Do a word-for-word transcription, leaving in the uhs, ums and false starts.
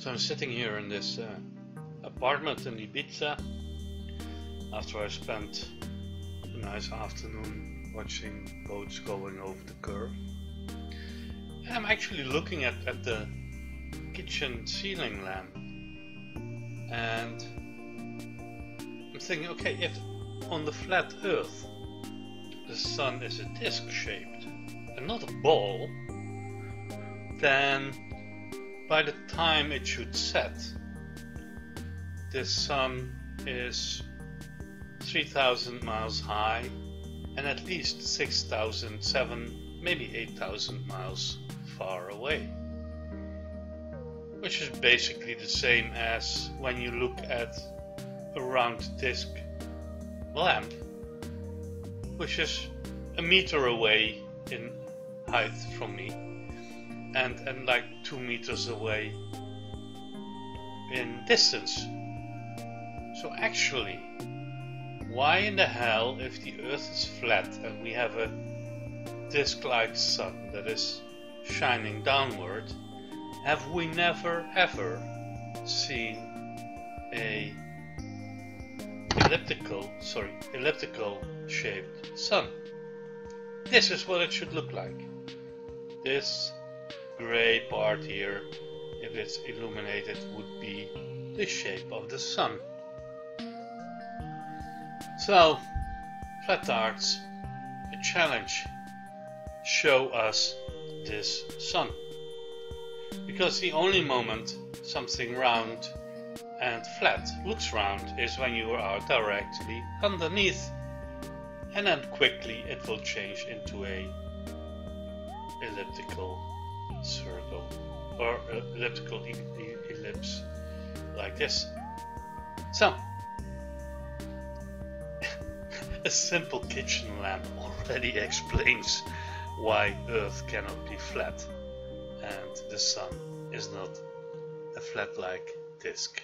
So I'm sitting here in this uh, apartment in Ibiza after I spent a nice afternoon watching boats going over the curve. And I'm actually looking at, at the kitchen ceiling lamp, and I'm thinking, okay, if on the flat earth the sun is a disc shaped and not a ball, then by the time it should set, this sun is three thousand miles high and at least six thousand, seven, maybe eight thousand miles far away. Which is basically the same as when you look at a round disc lamp, which is a meter away in height from me and, and like two meters away in distance. So actually, why in the hell, if the earth is flat and we have a disc-like sun that is shining downward, have we never ever seen a elliptical, sorry, elliptical shaped sun? This is what it should look like. This gray part here, if it's illuminated, would be the shape of the sun. So, Flat Arts, a challenge. Show us this sun. Because the only moment something round and flat looks round is when you are directly underneath, and then quickly it will change into a elliptical circle or elliptical ellipse like this. So a simple kitchen lamp already explains why Earth cannot be flat and the sun is not a flat-like disk.